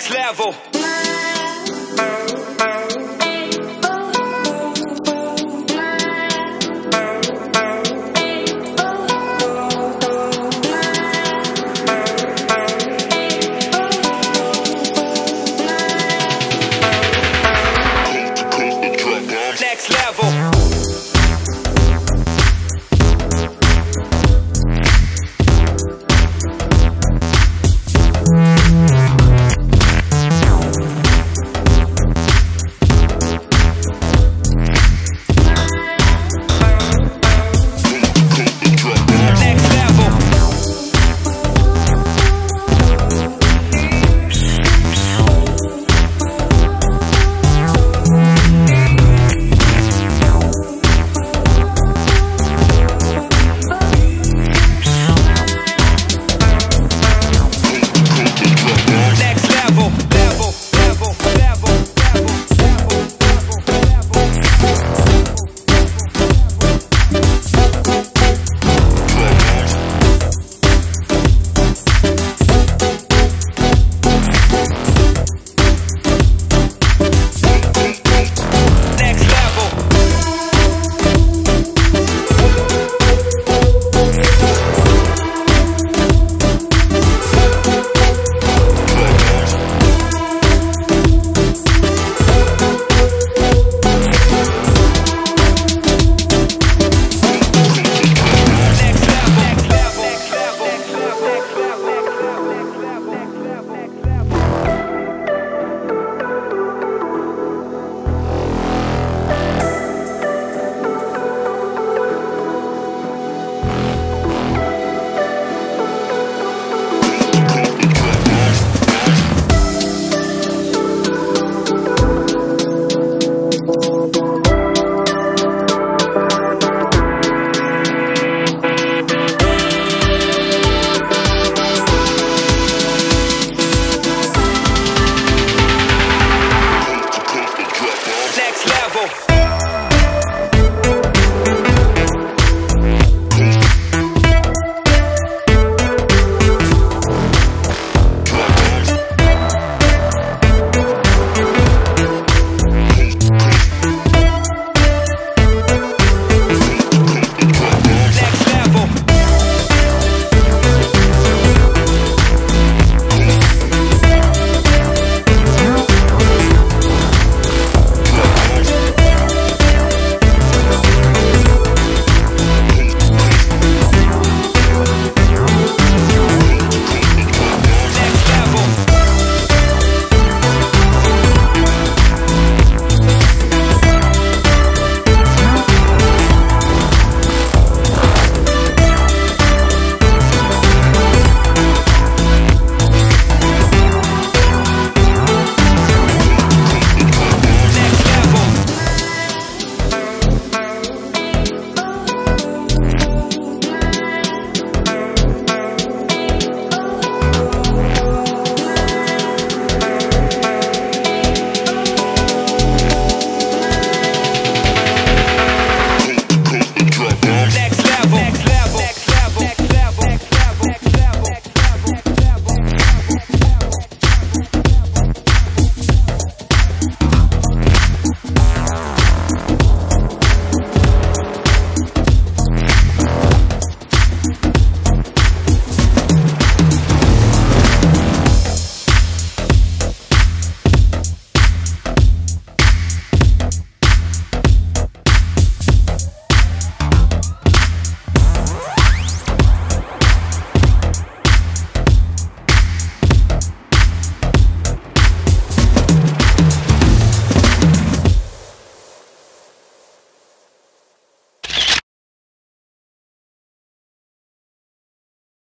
next level.